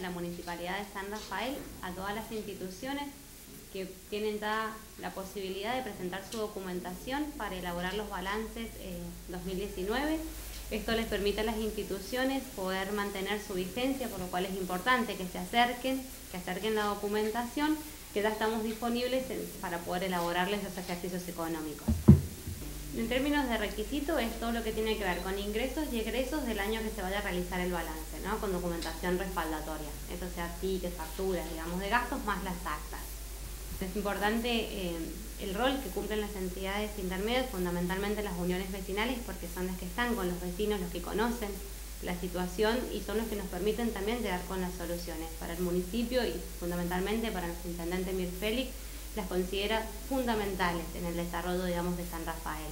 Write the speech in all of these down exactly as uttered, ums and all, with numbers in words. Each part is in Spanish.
de la Municipalidad de San Rafael a todas las instituciones que tienen dada la posibilidad de presentar su documentación para elaborar los balances eh, dos mil diecinueve. Esto les permite a las instituciones poder mantener su vigencia, por lo cual es importante que se acerquen, que acerquen la documentación, que ya estamos disponibles para poder elaborarles los ejercicios económicos. En términos de requisito es todo lo que tiene que ver con ingresos y egresos del año que se vaya a realizar el balance, ¿no? Con documentación respaldatoria, eso sea tickets, facturas, digamos, de gastos más las taxas. Es importante eh, el rol que cumplen las entidades intermedias, fundamentalmente las uniones vecinales, porque son las que están con los vecinos, los que conocen la situación y son los que nos permiten también llegar con las soluciones. Para el municipio y fundamentalmente para nuestro intendente Mir Félix, las considera fundamentales en el desarrollo, digamos, de San Rafael.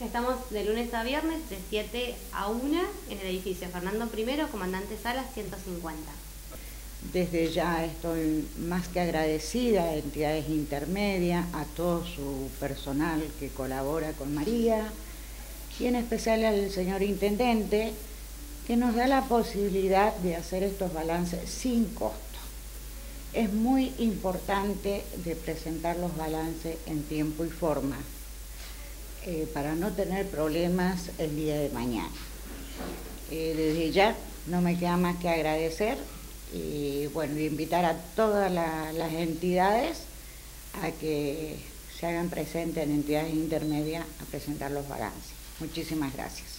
Estamos de lunes a viernes de siete a una en el edificio Fernando primero, Comandante Salas, ciento cincuenta. Desde ya estoy más que agradecida a entidades intermedias, a todo su personal que colabora con María y en especial al señor intendente, que nos da la posibilidad de hacer estos balances sin costo. Es muy importante de presentar los balances en tiempo y forma eh, para no tener problemas el día de mañana. Eh, desde ya no me queda más que agradecer y bueno, invitar a todas la, las entidades a que se hagan presentes en entidades intermedias a presentar los balances. Muchísimas gracias.